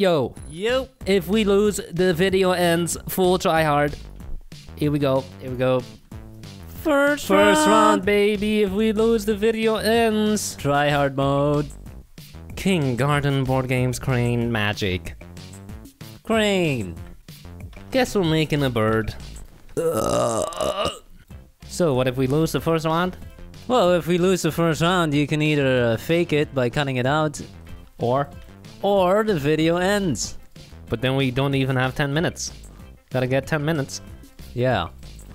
Yo. Yo. If we lose, the video ends. Full try hard. Here we go. Here we go. First round, baby. If we lose, the video ends. Try hard mode. King Garden Board Games Crane Magic. Crane. Guess we're making a bird. So what if we lose the first round? Well, if we lose the first round, you can either fake it by cutting it out, or the video ends. But then we don't even have 10 minutes. Gotta get 10 minutes. Yeah.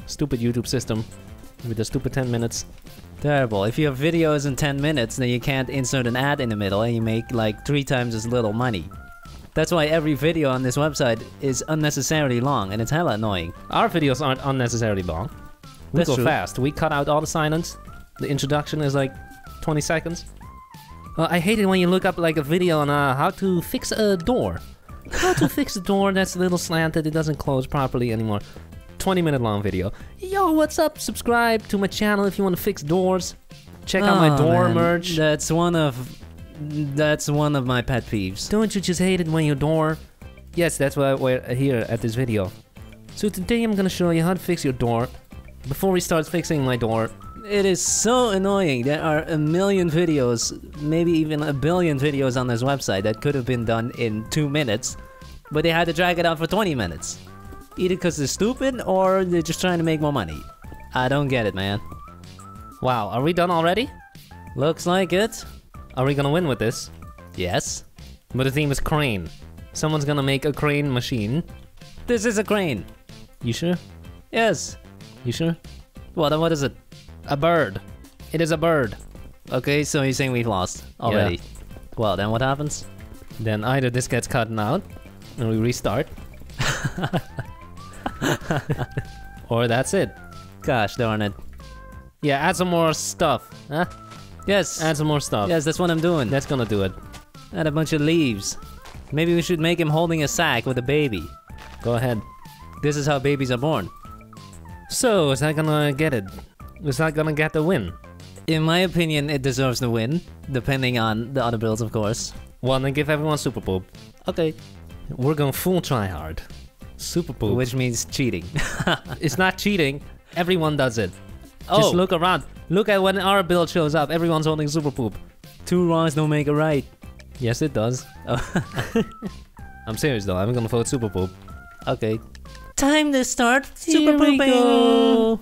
Stupid YouTube system. With the stupid 10 minutes. Terrible. If you have videos in 10 minutes, then you can't insert an ad in the middle and you make like 3 times as little money. That's why every video on this website is unnecessarily long and it's hella annoying. Our videos aren't unnecessarily long. We go fast. We cut out all the silence. The introduction is like 20 seconds. Well, I hate it when you look up like a video on how to fix a door. How to fix a door that's a little slanted, it doesn't close properly anymore. 20-minute long video. Yo, what's up? Subscribe to my channel if you want to fix doors. Check out my door merch. That's one of my pet peeves. Don't you just hate it when your door... Yes, that's why we're here at this video. So today I'm gonna show you how to fix your door. Before we start fixing my door... It is so annoying. There are a million videos, maybe even a billion videos on this website that could have been done in 2 minutes, but they had to drag it out for 20 minutes. Either because they're stupid or they're just trying to make more money. I don't get it, man. Wow, are we done already? Looks like it. Are we gonna win with this? Yes. But the theme is crane. Someone's gonna make a crane machine. This is a crane. You sure? Yes. You sure? Well, then what is it? A bird. It is a bird. Okay, so you're saying we've lost already. Yeah. Well, then what happens? Then either this gets cut out and we restart. Or that's it. Gosh darn it. Yeah, add some more stuff. Huh? Yes. Add some more stuff. Yes, that's what I'm doing. That's gonna do it. Add a bunch of leaves. Maybe we should make him holding a sack with a baby. Go ahead. This is how babies are born. So, is that gonna get it? It's not gonna get the win. In my opinion, it deserves the win, depending on the other builds, of course. Well, then give everyone Super Poop. Okay. We're going full tryhard. Super Poop. Which means cheating. It's not cheating. Everyone does it. Oh. Just look around. Look at when our build shows up. Everyone's holding Super Poop. 2 wrongs don't make a right. Yes, it does. Oh. I'm serious, though. I'm gonna vote Super Poop. Okay. Time to start Super Pooping!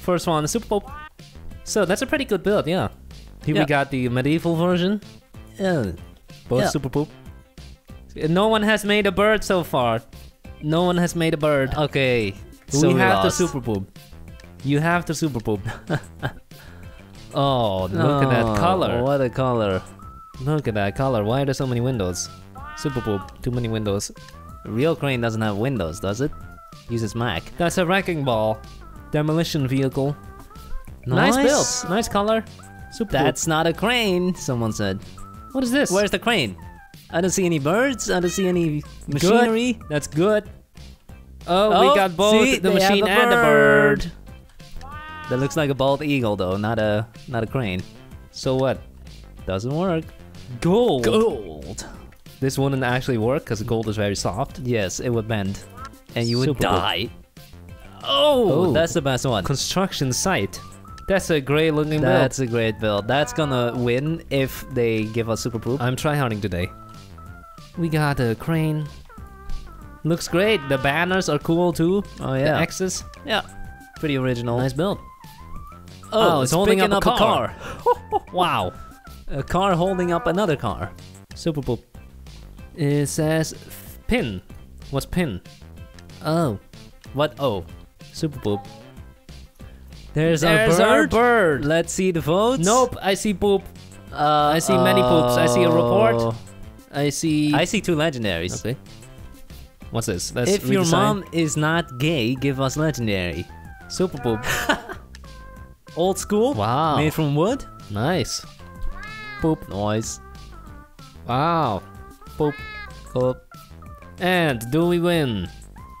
First one, the Super Pope. So that's a pretty good build, yeah. Here we got the medieval version. Yeah. Both Super Poop. No one has made a bird so far. No one has made a bird. Okay. So we have the Super Poop. You have the Super Poop. Oh, look at that color. What a color. Look at that color. Why are there so many windows? Super Poop. Too many windows. Real crane doesn't have windows, does it? Uses Mac. That's a wrecking ball. Demolition vehicle. Nice build. Nice color. Super That's cool. Not a crane, someone said. What is this? Where's the crane? I don't see any birds. I don't see any machinery. Good. That's good. Oh, we got both the machine and the bird. That looks like a bald eagle, though, not a crane. So what? Doesn't work. Gold. Gold. This wouldn't actually work because gold is very soft. Yes, it would bend, and you would die. Good. Oh, that's the best one. Construction site. That's a great looking build. That's a great build. That's gonna win if they give us Super Poop. I'm tryharding today. We got a crane. Looks great. The banners are cool too. Oh yeah. The X's. Yeah. Pretty original. Nice build. Oh, it's holding up a car. Wow. A car holding up another car. Super Poop. It says pin. What's pin? Oh. What? Oh. Super Poop. There's our bird. Let's see the votes. Nope, I see poop. I see many poops. I see a report. I see 2 legendaries. Okay. What's this? Let's if redesign. Your mom is not gay, give us legendary. Super Poop. Old school. Wow. Made from wood. Nice. Poop noise. Wow. Poop. Poop. And do we win?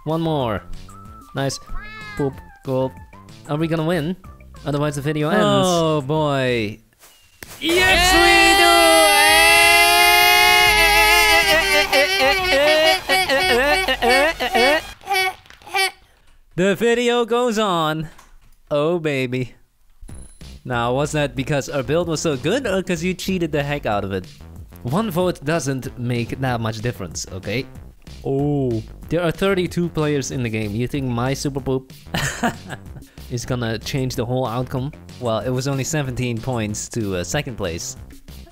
One more. Nice. Poop. Gold. Are we gonna win? Otherwise the video ends. Oh boy. Yes we do! The video goes on. Oh, baby. Now, was that because our build was so good or because you cheated the heck out of it? One vote doesn't make that much difference, okay? Oh, there are 32 players in the game. You think my super poop is gonna change the whole outcome? Well, it was only 17 points to second place.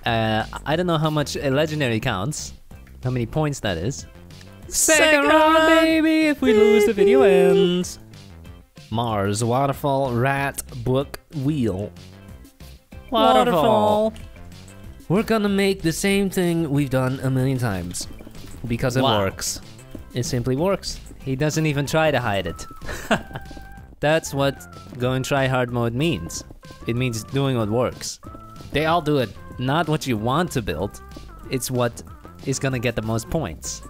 I don't know how much a legendary counts, how many points that is. Second round, baby! If we lose, the video ends. Mars, waterfall, rat, book, wheel. Waterfall. We're gonna make the same thing we've done a million times. Because it works. It simply works. He doesn't even try to hide it. That's what going try hard mode means. It means doing what works. They all do it. Not what you want to build. It's what is gonna get the most points.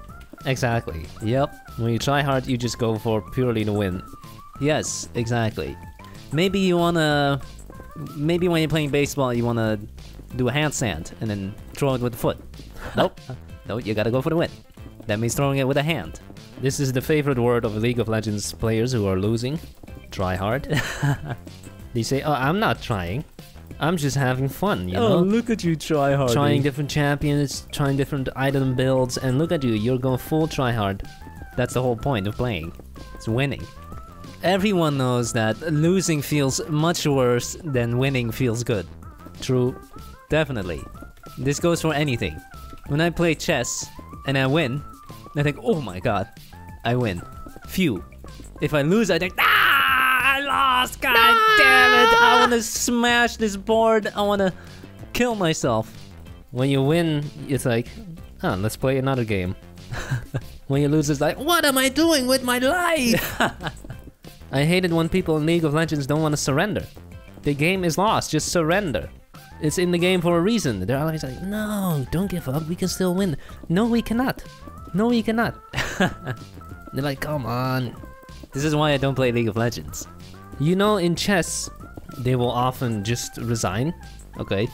Exactly. Yep. When you try hard, you just go for purely to win. Yes, exactly. Maybe you wanna... Maybe when you're playing baseball, you wanna do a handstand and then throw it with the foot. Nope. No, you gotta go for the win. That means throwing it with a hand. This is the favorite word of League of Legends players who are losing. Try hard. They say, oh, I'm not trying. I'm just having fun, you know? Oh, look at you try hard. Trying different champions, trying different item builds, and look at you, you're going full try hard. That's the whole point of playing. It's winning. Everyone knows that losing feels much worse than winning feels good. True. Definitely. This goes for anything. When I play chess and I win, I think, oh my god, I win. Phew. If I lose, I think, ah, I lost, god damn it, I wanna smash this board, I wanna kill myself. When you win, it's like, oh, let's play another game. When you lose, it's like, what am I doing with my life? I hate it when people in League of Legends don't wanna surrender. The game is lost, just surrender. It's in the game for a reason. They're always like, no, don't give up, we can still win. No, we cannot. No, we cannot. They're like, come on. This is why I don't play League of Legends. You know, in chess, they will often just resign, okay?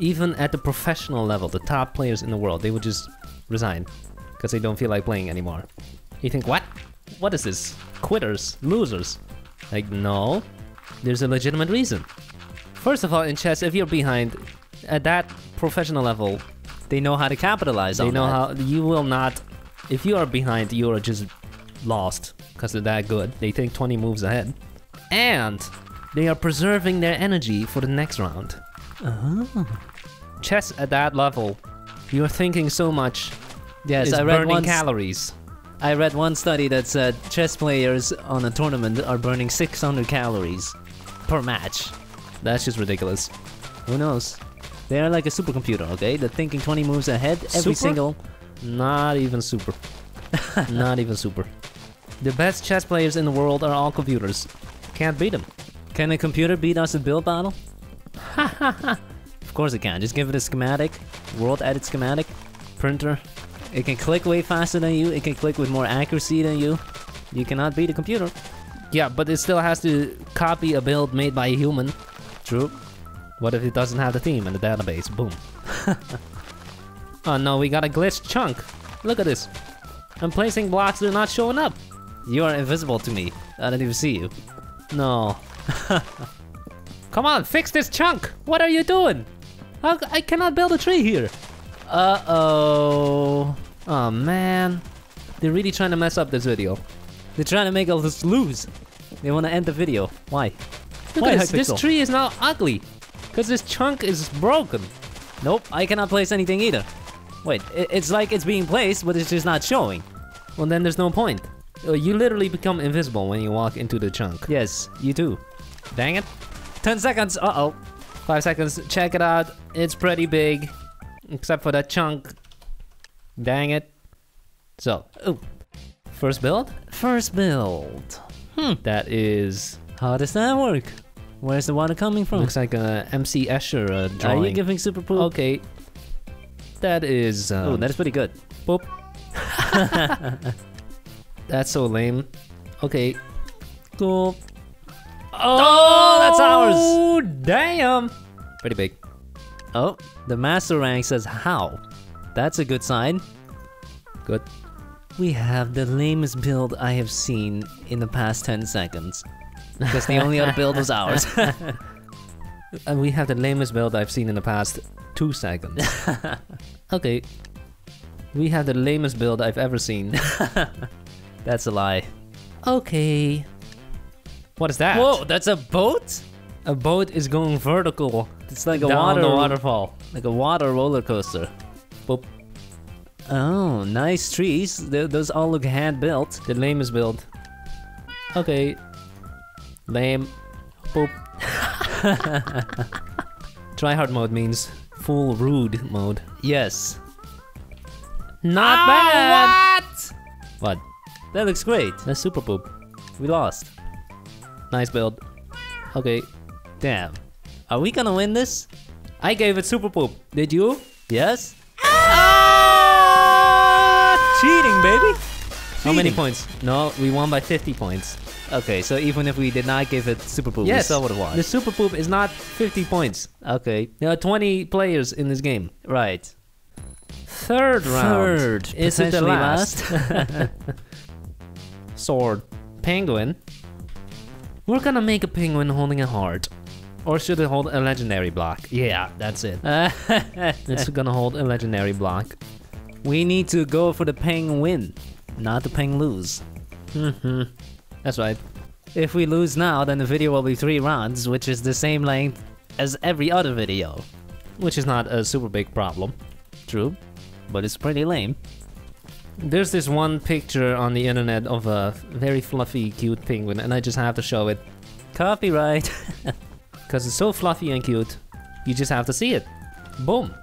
Even at the professional level, the top players in the world, they will just resign because they don't feel like playing anymore. You think, what? What is this? Quitters, losers. Like, no, there's a legitimate reason. First of all, in chess, if you're behind, at that professional level, they know how to capitalize on it. They know how, you will not, if you are behind, you are just lost, because they're that good. They think 20 moves ahead. And they are preserving their energy for the next round. Oh. Chess at that level, you're thinking so much, yes, I read burning calories. I read one study that said chess players on a tournament are burning 600 calories per match. That's just ridiculous. Who knows? They are like a supercomputer, okay? They're thinking 20 moves ahead every single... Not even super. Not even super. The best chess players in the world are all computers. Can't beat them. Can a computer beat us in build battle? Of course it can. Just give it a schematic. World edit schematic. Printer. It can click way faster than you. It can click with more accuracy than you. You cannot beat a computer. Yeah, but it still has to copy a build made by a human. True. What if it doesn't have the theme in the database? Boom. Oh no, we got a glitched chunk. Look at this. I'm placing blocks that are not showing up. You are invisible to me. I don't even see you. No. Come on, fix this chunk. What are you doing? I cannot build a tree here. Uh-oh. Oh man. They're really trying to mess up this video. They're trying to make us lose. They want to end the video. Why? Look at this, this tree is now ugly, because this chunk is broken. Nope, I cannot place anything either. Wait, it's like it's being placed, but it's just not showing. Well, then there's no point. You literally become invisible when you walk into the chunk. Yes, you do. Dang it. 10 seconds, uh-oh. 5 seconds, check it out. It's pretty big, except for that chunk. Dang it. So, ooh. First build? First build. Hmm. That is... How does that work? Where's the water coming from? Looks like a MC Escher drawing. Are you giving super poop? Okay. That is... oh, that is pretty good. Poop. That's so lame. Okay. Cool. Oh, that's ours! Oh, damn! Pretty big. Oh, the master rank says how. That's a good sign. Good. We have the lamest build I have seen in the past 10 seconds. Because the only other build was ours. And we have the lamest build I've seen in the past 2 seconds. Okay. We have the lamest build I've ever seen. That's a lie. Okay. What is that? Whoa, that's a boat? A boat is going vertical. It's like a waterfall. Like a water roller coaster. Boop. Oh, nice trees. Those all look hand-built. The lamest build. Okay. Lame. Boop. Tryhard mode means full rude mode. Yes. Not bad! What? What? That looks great. That's super poop. We lost. Nice build. Okay. Damn. Are we gonna win this? I gave it super poop. Did you? Yes. Cheating, baby! Cheating. How many points? No, we won by 50 points. Okay, so even if we did not give it super poop, yes, we still would have won. The super poop is not 50 points. Okay. There are 20 players in this game. Right. Third round. Third. Is it the last? Sword. Penguin. We're gonna make a penguin holding a heart. Or should it hold a legendary block? Yeah, that's it. It's gonna hold a legendary block. We need to go for the penguin, not the peng lose. Mm-hmm. That's right. If we lose now, then the video will be 3 rounds, which is the same length as every other video. Which is not a super big problem. True, but it's pretty lame. There's this one picture on the internet of a very fluffy, cute penguin, and I just have to show it. Copyright! Because it's so fluffy and cute, you just have to see it. Boom!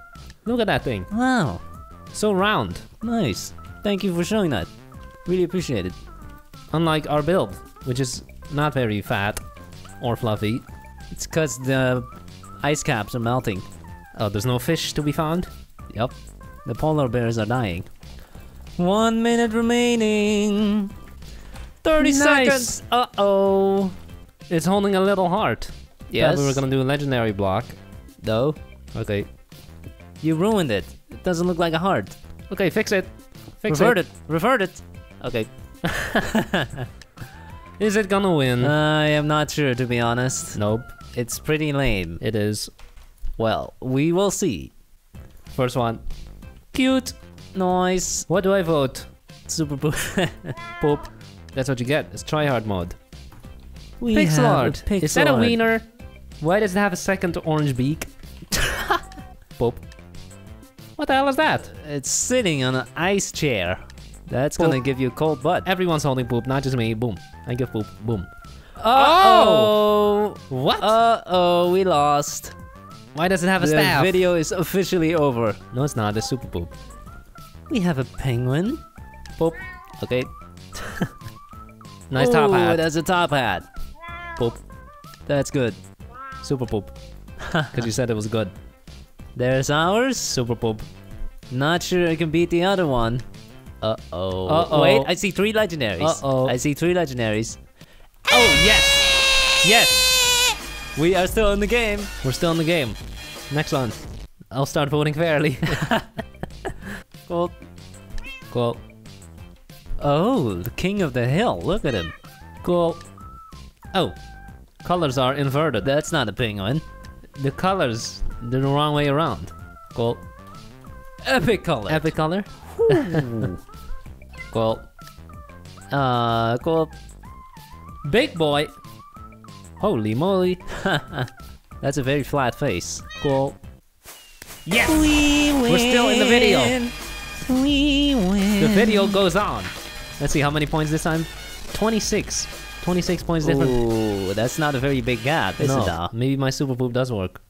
Look at that thing. Wow. So round. Nice. Thank you for showing that. Really appreciate it. Unlike our build, which is not very fat or fluffy. It's because the ice caps are melting. Oh, there's no fish to be found? Yep. The polar bears are dying. 1 minute remaining. 30 seconds. Uh-oh. It's holding a little heart. Yes. Thought we were gonna do a legendary block. No. Okay. You ruined it. It doesn't look like a heart. Okay, fix it. Fix it. Revert it. Revert it. Okay. Is it gonna win? I am not sure, to be honest. Nope. It's pretty lame. It is. Well, we will see. First one. Cute. Nice. What do I vote? Super poop. Poop. That's what you get. It's tryhard mode. We pixel art. Pixel is that a wiener? Why does it have a second orange beak? Poop. What the hell is that? It's sitting on an ice chair. That's gonna give you a cold butt. Everyone's holding poop, not just me. Boom. I give poop. Boom. Uh-oh! What? Uh-oh, we lost. Why does it have a staff? The video is officially over. No, it's not. It's super poop. We have a penguin. Poop. Okay. Nice top hat. That's a top hat. Poop. That's good. Super poop. Because you said it was good. There's ours. Super poop. Not sure I can beat the other one. Uh-oh. Uh-oh. Wait, I see 3 legendaries. Uh-oh. I see 3 legendaries. Oh, yes! Yes! We are still in the game. We're still in the game. Next one. I'll start voting fairly. Cool. Cool. Oh, the king of the hill. Look at him. Cool. Oh. Colors are inverted. That's not a penguin. The colors... they're the wrong way around. Cool. Epic color. Epic color. Cool. Cool. Big boy. Holy moly. That's a very flat face. Cool. Yes! We win. We're still in the video. We win. The video goes on. Let's see how many points this time. 26. 26 points different. Ooh, that's not a very big gap, is it? No. Maybe my super poop does work.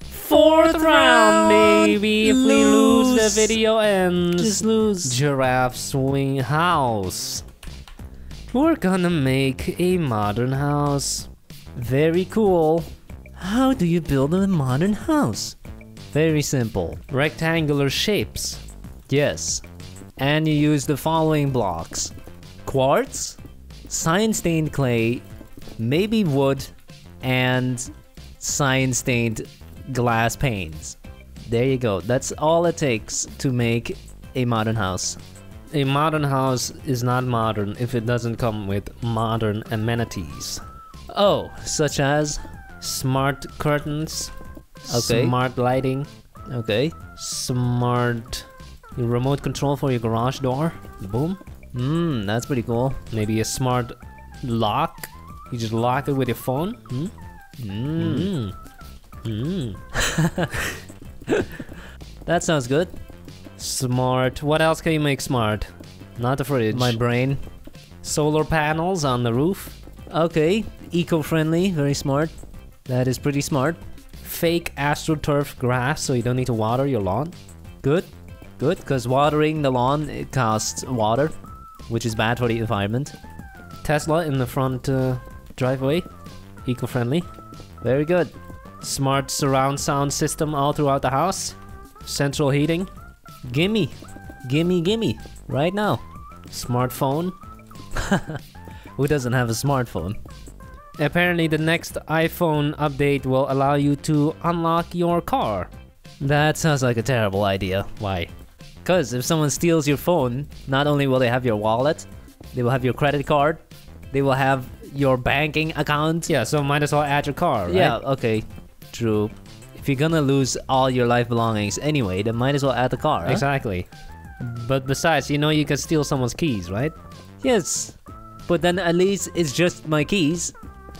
Fourth round, baby! If we lose, the video ends. Just lose. Giraffe swing house. We're gonna make a modern house. Very cool. How do you build a modern house? Very simple. Rectangular shapes. Yes. And you use the following blocks. Quartz, cyan-stained clay, maybe wood, and cyan-stained glass panes. There you go. That's all it takes to make a modern house. A modern house is not modern if it doesn't come with modern amenities. Oh, such as smart curtains, smart lighting, smart remote control for your garage door. Boom. That's pretty cool. Maybe a smart lock. You just lock it with your phone. That sounds good. Smart. What else can you make smart? Not the fridge. My brain. Solar panels on the roof. Okay. Eco-friendly. Very smart. That is pretty smart. Fake astroturf grass so you don't need to water your lawn. Good. Good, because watering the lawn, it costs water, which is bad for the environment. Tesla in the front driveway. Eco-friendly. Very good. Smart surround sound system all throughout the house. Central heating. Gimme. Gimme, gimme. Right now. Smartphone. Who doesn't have a smartphone? Apparently the next iPhone update will allow you to unlock your car. That sounds like a terrible idea. Why? Because if someone steals your phone, not only will they have your wallet, they will have your credit card, they will have your banking account. Yeah, so might as well add your car, right? Yeah, okay. True. If you're gonna lose all your life belongings anyway, then might as well add the car, huh? Exactly. But besides, you know you can steal someone's keys, right? Yes. But then at least it's just my keys,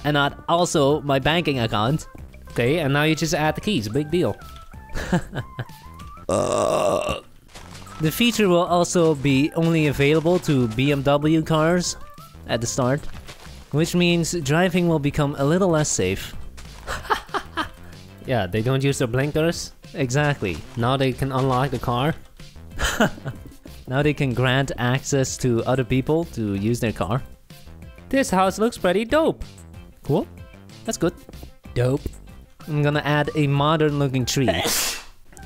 and not also my banking account. Okay, and now you just add the keys. Big deal. The feature will also be only available to BMW cars at the start, which means driving will become a little less safe. Yeah, they don't use their blinkers. Exactly. Now they can unlock the car. Now they can grant access to other people to use their car. This house looks pretty dope. Cool. That's good. Dope. I'm gonna add a modern looking tree.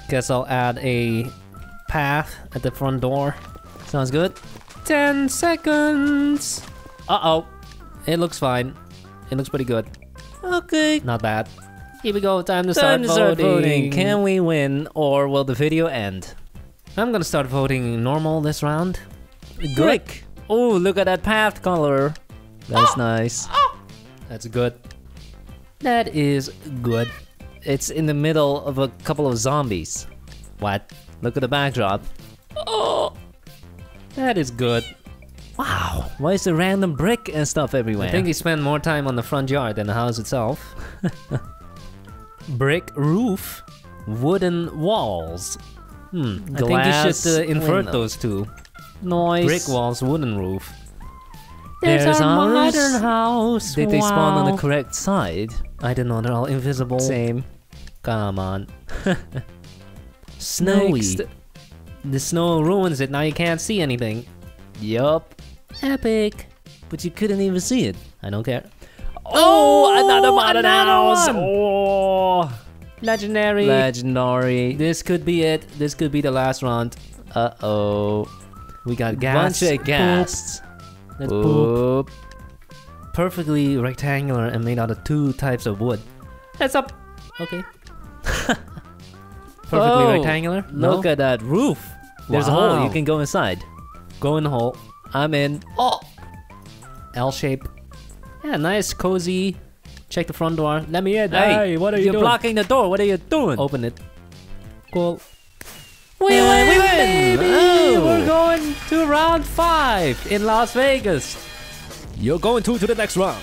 Guess I'll add a path at the front door. Sounds good. 10 seconds. Uh-oh. It looks fine. It looks pretty good. Okay. Not bad. Here we go. Time to start voting. Can we win or will the video end? I'm gonna start voting normal this round. Good. Oh, look at that path color. That's nice. That's good. That is good. It's in the middle of a couple of zombies. What? Look at the backdrop. Oh! That is good. Wow, why is there random brick and stuff everywhere? I think he spent more time on the front yard than the house itself. Brick roof, wooden walls. Glass, I think you should invert those two. Noise. Brick walls, wooden roof. There's our modern house. Did they spawn on the correct side? I don't know, they're all invisible. Same. Come on. Snowy. Next. The snow ruins it, now you can't see anything. Yup. Epic. But you couldn't even see it. I don't care. Oh, another modern house! Oh. Legendary. Legendary. This could be it. This could be the last round. Uh-oh. We got gas. Bunch of gas. Let's boop. Perfectly rectangular and made out of two types of wood. That's up. Okay. Perfectly rectangular. No? Look at that roof. There's a hole. You can go inside. Go in the hole. I'm in. Oh. L shape. Yeah, nice, cozy. Check the front door. Let me in. Hey, what are you doing? You're blocking the door. What are you doing? Open it. Cool. We win! Baby! Oh. We're going to round 5 in Las Vegas. You're going to the next round.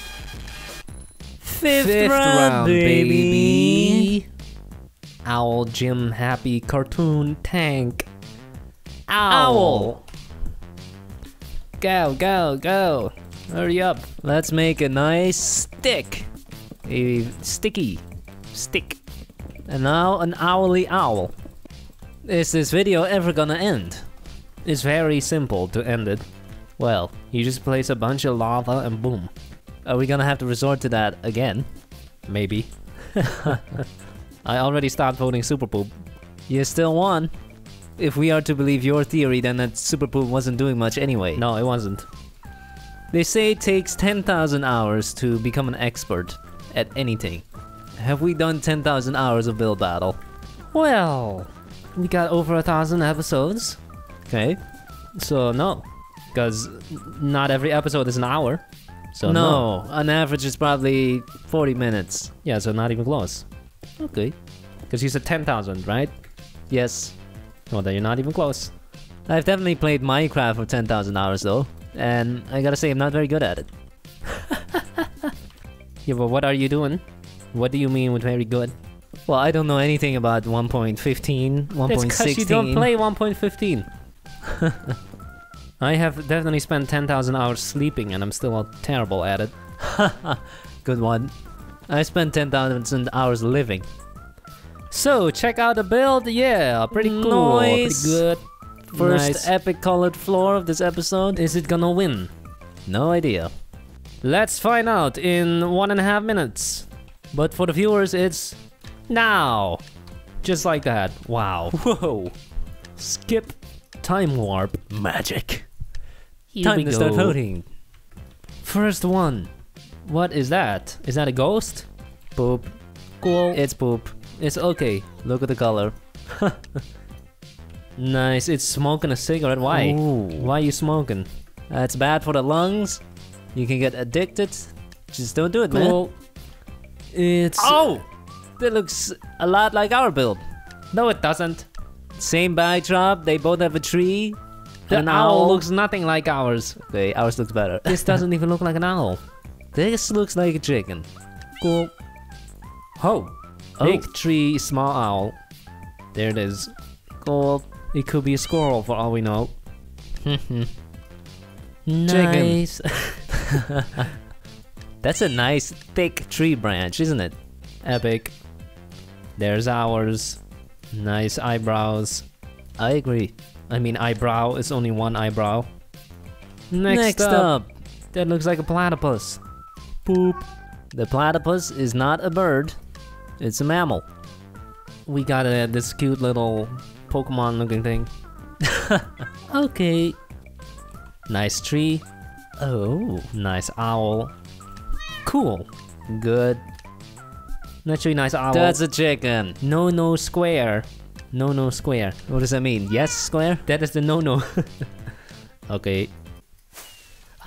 Fifth round, baby. Owl Jim Happy Cartoon Tank. Owl. Go, go, go. Hurry up. Let's make a nice stick. A sticky stick. And now an owly owl. Is this video ever gonna end? It's very simple to end it. Well, you just place a bunch of lava and boom. Are we gonna have to resort to that again? Maybe. I already stopped voting Super Poop. You still won. If we are to believe your theory, then that Super Poop wasn't doing much anyway. No, it wasn't. They say it takes 10,000 hours to become an expert at anything. Have we done 10,000 hours of build battle? Well, we got over 1,000 episodes. Okay. So no, because not every episode is an hour. So no, on average it's probably 40 minutes. Yeah, so not even close. Okay. Because you said 10,000, right? Yes. Well, then you're not even close. I've definitely played Minecraft for 10,000 hours though, and I gotta say I'm not very good at it. Yeah, but what are you doing? What do you mean with very good? Well, I don't know anything about 1.15, 1.16. That's because you don't play 1.15. I have definitely spent 10,000 hours sleeping and I'm still terrible at it. Good one. I spent 10,000 hours living. So, check out the build. Yeah, pretty cool. Nice. Pretty good. First epic colored floor of this episode. Is it gonna win? No idea. Let's find out in 1.5 minutes. But for the viewers, it's now. Just like that. Wow. Whoa. Skip. Time warp. Magic. Time to start voting. First one. What is that? Is that a ghost? Poop. Cool. It's poop. It's okay. Look at the color. Nice. It's smoking a cigarette. Why? Ooh. Why are you smoking? That's bad for the lungs. You can get addicted. Just don't do it, cool. Man. It's... Oh! That looks a lot like our build. No, it doesn't. Same backdrop. They both have a tree. The owl looks nothing like ours. Okay, ours looks better. This doesn't even look like an owl. This looks like a chicken. Cool. Oh. Big tree, small owl. There it is. Cool. It could be a squirrel for all we know. Nice. That's a nice thick tree branch, isn't it? Epic. There's ours. Nice eyebrows. I agree. I mean, eyebrow is only one eyebrow. Next up. That looks like a platypus. Boop. The platypus is not a bird. It's a mammal. We got this cute little Pokemon looking thing. Okay. Nice tree. Oh, nice owl. Cool. Good. Naturally nice owl. That's a chicken. No-no square. No-no square. What does that mean? Yes square? That is the no-no. Okay.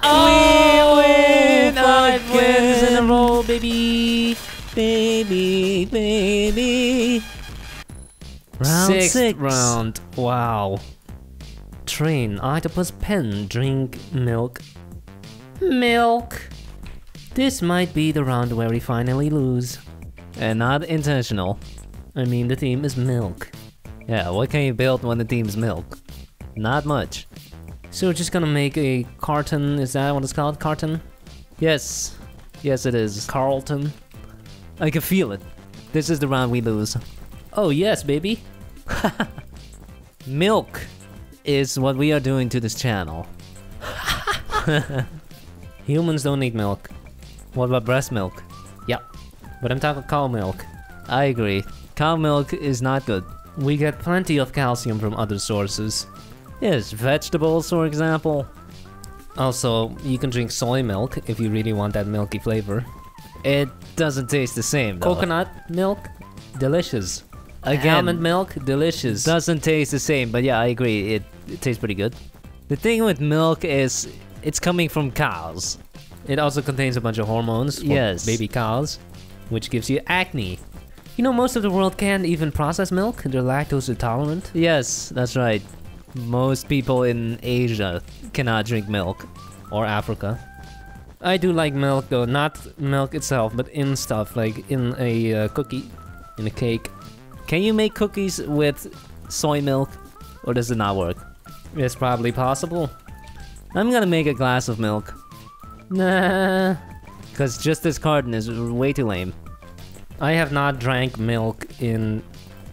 Oh, we win! 5 wins in a row, baby! Baby, baby. Round 6. Wow. Train, octopus, pen, drink, milk. Milk. This might be the round where we finally lose. And not intentional. I mean, the theme is milk. Yeah, what can you build when the theme's milk? Not much. So we're just gonna make a carton. Is that what it's called? Carton? Yes. Yes, it is. Carlton. I can feel it. This is the round we lose. Oh yes, baby. Milk is what we are doing to this channel. Humans don't need milk. What about breast milk? Yeah, but I'm talking cow milk. I agree. Cow milk is not good. We get plenty of calcium from other sources. Yes, vegetables for example. Also, you can drink soy milk if you really want that milky flavor. It doesn't taste the same though. Coconut milk, delicious. Again, almond milk, delicious. Doesn't taste the same, but yeah, I agree, it tastes pretty good. The thing with milk is, it's coming from cows. It also contains a bunch of hormones for baby cows, which gives you acne. You know, most of the world can't even process milk, they're lactose intolerant. Yes, that's right. Most people in Asia cannot drink milk, or Africa. I do like milk though, not milk itself, but in stuff, like in a cookie, in a cake. Can you make cookies with soy milk, or does it not work? It's probably possible. I'm gonna make a glass of milk. Nah, cause just this carton is way too lame. I have not drank milk in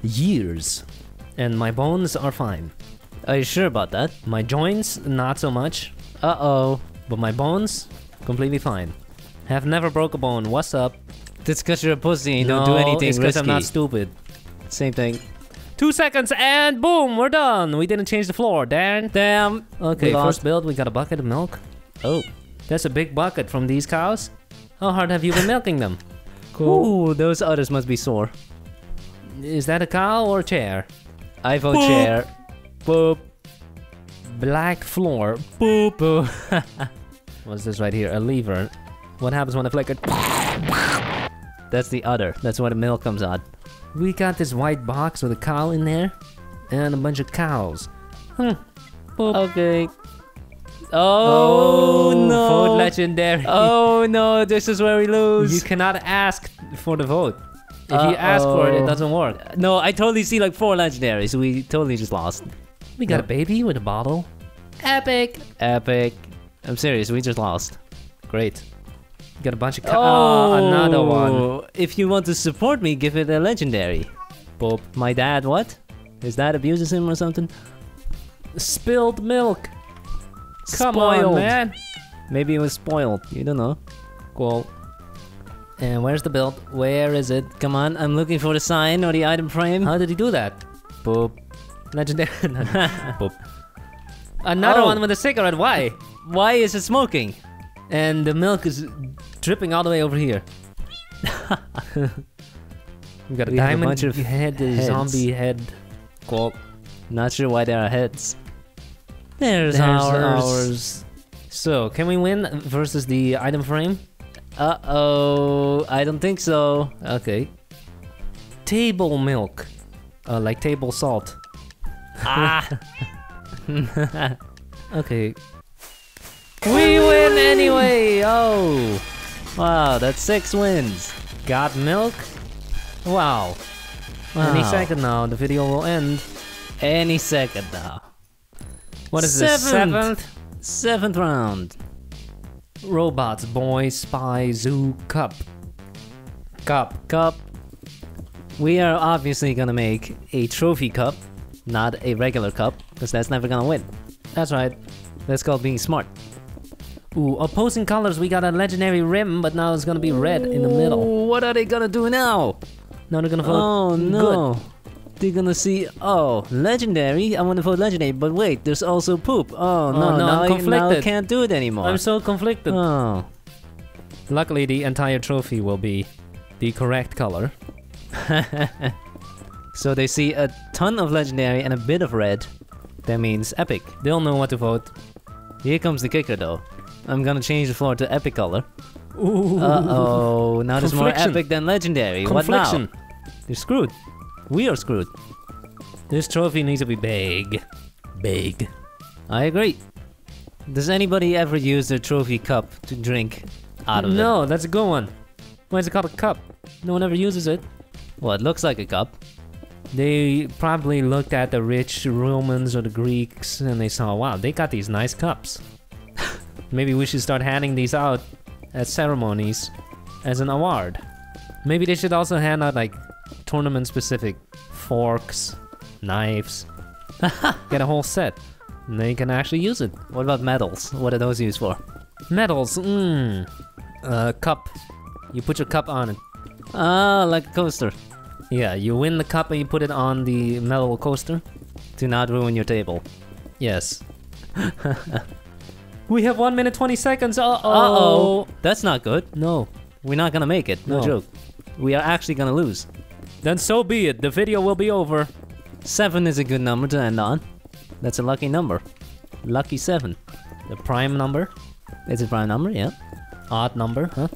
years, and my bones are fine. Are you sure about that? My joints, not so much. Uh-oh. But my bones? Completely fine. Have never broke a bone. What's up? That's because you're a pussy and don't do anything. It's because I'm not stupid. Same thing. 2 seconds and boom, we're done. We didn't change the floor. Damn. Okay, first build, we got a bucket of milk. Oh, that's a big bucket from these cows. How hard have you been milking them? Cool. Ooh, those udders must be sore. Is that a cow or a chair? I vote chair. Boop. Black floor. Boo boo. What's this right here? A lever. What happens when I flick it? That's the udder. That's where the milk comes out. We got this white box with a cow in there. And a bunch of cows. Hmm. Okay. Oh, no. Vote legendary. Oh no, this is where we lose. You cannot ask for the vote. If you ask for it, it doesn't work. No, I totally see like 4 legendaries. We totally just lost. We got a baby with a bottle. Epic. Epic. I'm serious, we just lost. Great. You got a bunch of cows. Oh, another one. If you want to support me, give it a legendary. Boop. My dad, what? His dad abuses him or something? Spilled milk. Come on, man. Maybe it was spoiled. You don't know. Cool. And where's the build? Where is it? Come on, I'm looking for the sign or the item frame. How did he do that? Boop. Legendary. Boop. Another one with a cigarette. Why? Why is it smoking? And the milk is dripping all the way over here. We got a diamond head, a zombie head. Cool. Not sure why there are heads. There's ours. So, can we win versus the item frame? Uh-oh, I don't think so. Okay. Table milk. Like table salt. Ah! Okay. We win anyway! Oh! Wow, that's 6 wins. Got milk? Wow. Any second now, the video will end. Any second now. What is this? Seventh round. Robots, boy, spy, zoo, cup. Cup. We are obviously gonna make a trophy cup, not a regular cup, because that's never gonna win. That's right. That's called being smart. Ooh, opposing colors, we got a legendary rim, but now it's gonna be red in the middle. What are they gonna do now? Now they're gonna vote. Oh no. Good. They're gonna see, oh, legendary, I wanna vote legendary, but wait, there's also poop. Oh, no, no, I'm conflicted. Now I can't do it anymore. I'm so conflicted. Oh. Luckily, the entire trophy will be the correct color. So they see a ton of legendary and a bit of red. That means epic. They'll know what to vote. Here comes the kicker, though. I'm gonna change the floor to epic color. Ooh. Uh-oh, now there's more epic than legendary. What now? You're screwed. We are screwed. This trophy needs to be big. Big. I agree. Does anybody ever use their trophy cup to drink out of it? No, that's a good one. Why is it called a cup? No one ever uses it. Well, it looks like a cup. They probably looked at the rich Romans or the Greeks and they saw, wow, they got these nice cups. Maybe we should start handing these out at ceremonies as an award. Maybe they should also hand out like tournament-specific forks, knives. Get a whole set. And then you can actually use it. What about medals? What are those used for? Medals? Mmm. Cup. You put your cup on it. Ah, like a coaster. Yeah, you win the cup and you put it on the metal coaster. To not ruin your table. Yes. We have 1 minute 20 seconds. Uh-oh. That's not good. No. We're not gonna make it. No joke. We are actually gonna lose. Then so be it. The video will be over. 7 is a good number to end on. That's a lucky number. Lucky 7. The prime number. It's a prime number, yeah. Odd number, huh?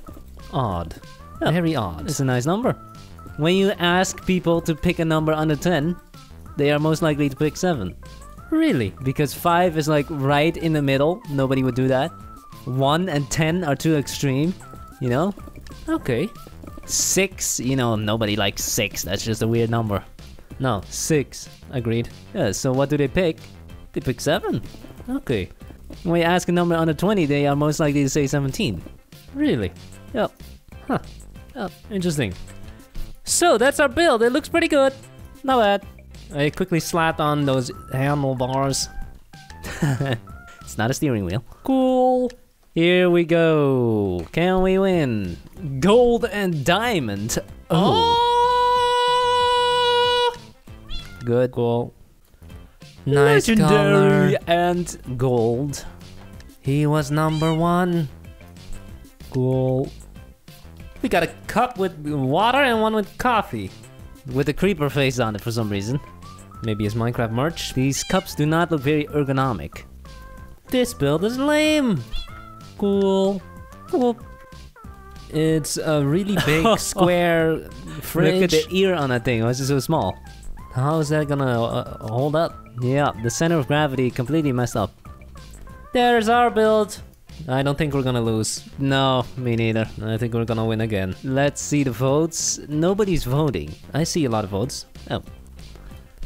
Odd. Yeah. Very odd. It's a nice number. When you ask people to pick a number under 10, they are most likely to pick 7. Really? Because 5 is like right in the middle. Nobody would do that. 1 and 10 are too extreme, you know? Okay. 6, you know, nobody likes 6, that's just a weird number. No, 6. Agreed. Yeah, so what do they pick? They pick 7. Okay. When you ask a number under 20, they are most likely to say 17. Really? Yep. Huh. Yep. Interesting. So, that's our build, it looks pretty good. Not bad. I quickly slapped on those handlebars. It's not a steering wheel. Cool. Here we go. Can we win? Gold and diamond. Oh. Good. Cool. Nice legendary color. And gold. He was number 1. Cool. We got a cup with water and one with coffee. With a creeper face on it for some reason. Maybe it's Minecraft merch. These cups do not look very ergonomic. This build is lame. Cool. Cool. It's a really big square fridge. Look at the ear on that thing. Why is it so small? How is that gonna hold up? Yeah, the center of gravity completely messed up. There's our build. I don't think we're gonna lose. No, me neither. I think we're gonna win again. Let's see the votes. Nobody's voting. I see a lot of votes. Oh.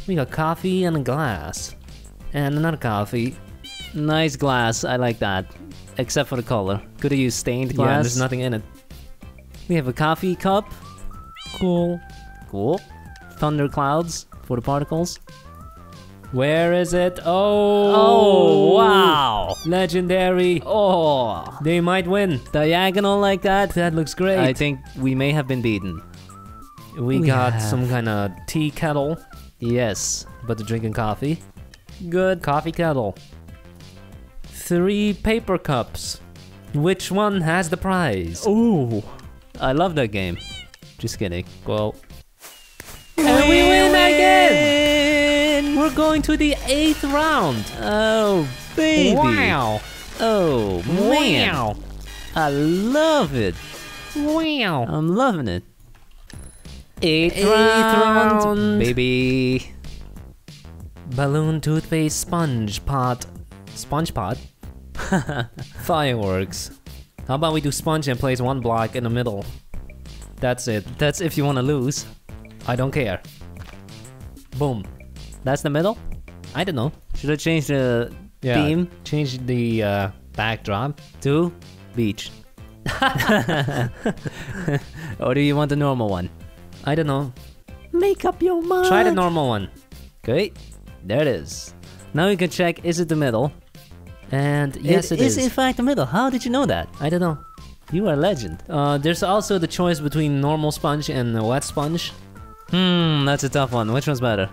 We got coffee and a glass. And another coffee. Nice glass. I like that. Except for the color. Could have used stained glass. Yeah, there's nothing in it. We have a coffee cup. Cool. Cool. Thunder clouds for the particles. Where is it? Oh, wow. Legendary. Oh, they might win. Diagonal like that. That looks great. I think we may have been beaten. We got some kind of tea kettle. Yes, but they're drinking coffee. Good coffee kettle. 3 paper cups. Which one has the prize? Ooh, I love that game. Just kidding. Well, and we win again! We're going to the 8th round! Oh, baby! Wow! Oh, man! Wow. I love it! Wow! I'm loving it! 8th round! Baby! Balloon, toothpaste, sponge pot. Sponge pot? Fireworks. How about we do sponge and place one block in the middle? That's it. That's if you want to lose. I don't care. Boom. That's the middle? I don't know. Should I change the theme? Change the backdrop to beach. Or do you want the normal one? I don't know. Make up your mind. Try the normal one. Okay. There it is. Now you can check, is it the middle? And yes, it is in fact the middle. How did you know that? I don't know. You are a legend. There's also the choice between normal sponge and wet sponge. That's a tough one. Which one's better?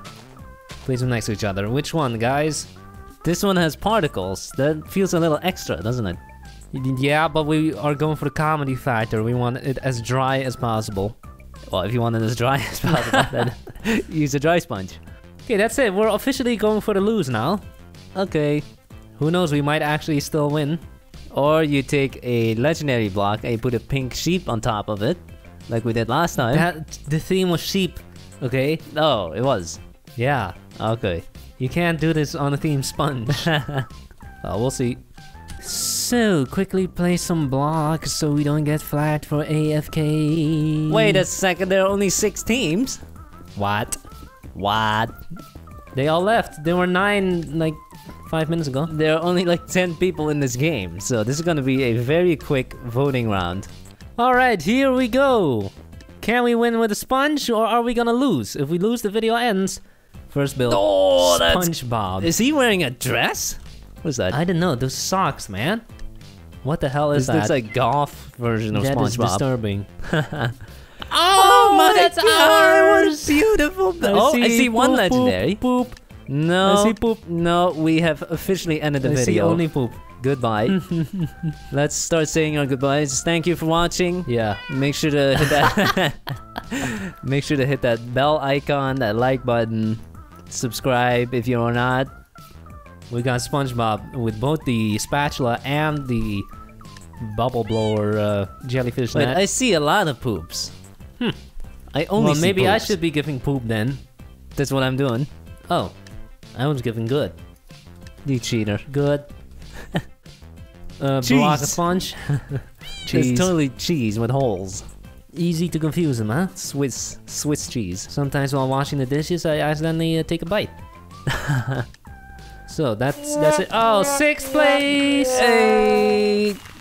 Place them next to each other. Which one, guys? This one has particles. That feels a little extra, doesn't it? Yeah, but we are going for the comedy factor. We want it as dry as possible. Well, if you want it as dry as possible, then use a dry sponge. Okay, that's it. We're officially going for the lose now. Okay. Who knows, we might actually still win. Or you take a legendary block and you put a pink sheep on top of it. Like we did last time. The theme was sheep, okay? Oh, it was. Yeah, okay. You can't do this on a theme sponge. We'll see. So, quickly place some blocks so we don't get flagged for AFK. Wait a second, there are only 6 teams? What? What? They all left. There were 9, like, 5 minutes ago. There are only like 10 people in this game, so this is gonna be a very quick voting round. Alright, here we go! Can we win with a sponge, or are we gonna lose? If we lose, the video ends. First build, SpongeBob. Is he wearing a dress? What is that? I don't know, those socks, man. What the hell is that? This looks like golf version of SpongeBob. That is disturbing. Oh my God! What a beautiful build. Oh, I see one legendary. Poop, poop. No, I see poop. No, we have officially ended the video. I see only poop. Goodbye. Let's start saying our goodbyes. Thank you for watching. Yeah. Make sure to hit that bell icon, that like button. Subscribe if you are not. We got SpongeBob with both the spatula and the bubble blower jellyfish net. I see a lot of poops. I only see maybe poops. I should be giving poop then. That's what I'm doing. Oh. I was giving good. You cheater. Good. Block of sponge. Cheese. It's totally cheese with holes. Easy to confuse them, huh? Swiss cheese. Sometimes while washing the dishes, I accidentally take a bite. So that's it. Oh, 6th place! Hey.